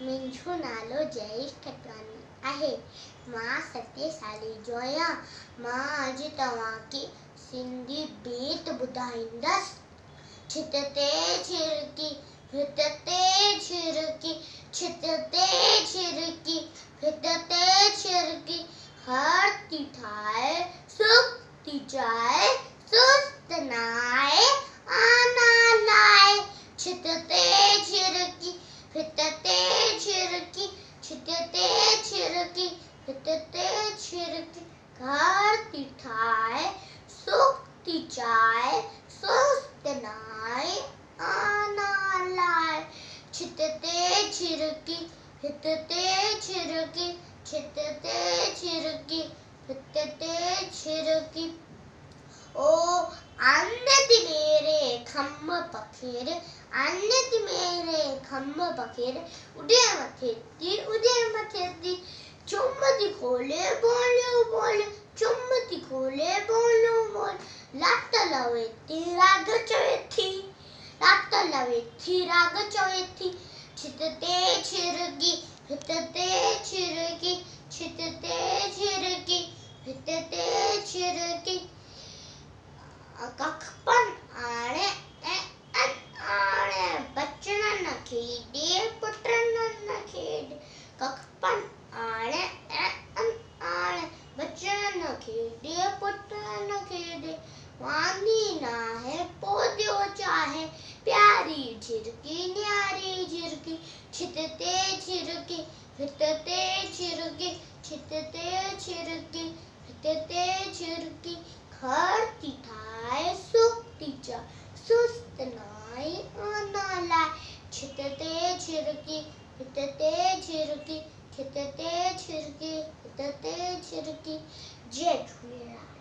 मिंजू नालो जयेश खटवानी आहे। मां सते साली जोया, मां अज तवांखे सिंधी बीत बुधाईंदसि। छितते छिरकी फितते छिरकी, छितते छिरकी फितते छिरकी, हर ती ठाए सुख ती जाए, सुस्त नाए आना लाए। छितते छिरकी फितते छिरकी, छितते छिरकी फितते छिरकी, घर तिठाए सुख तिचाए, सुस्त नाए आना लाए। छितते छिरकी फितते छिरकी, छितते छिरकी फितते छिरकी, ओ अन्नति मेरे खम्भ पखेर, अन्नति मेरे खम्भ पखेर, उदय मखेती। चुम्मती खोले बोलो बोल, चुम्मती खोले बोलो बोल, लात लवे थी राग चवे थी, लात लवे थी राग चवे थी। छितते छिरकी फितते छिरकी, छितते छिरकी फितते छिरकी, कखपन आणे अन आणे, बचण न खेॾे पुटण न खेॾे। कखपन आणे अन आणे, बचण न खेॾे पुटण न खेॾे, वांदी नाहे पोदियो चाहे, प्यारी झिरकी न्यारी झिरकी। छितते छिरकी फितते छिरकी, छितते छिरकी फितते छिरकी, घर तिठाए सुख तिचा, सुस्त नाई आना लाए। छितते छिरकी फितते छिरकी, छितते छिरकी फितते छिरकी। जय झूलेलाल।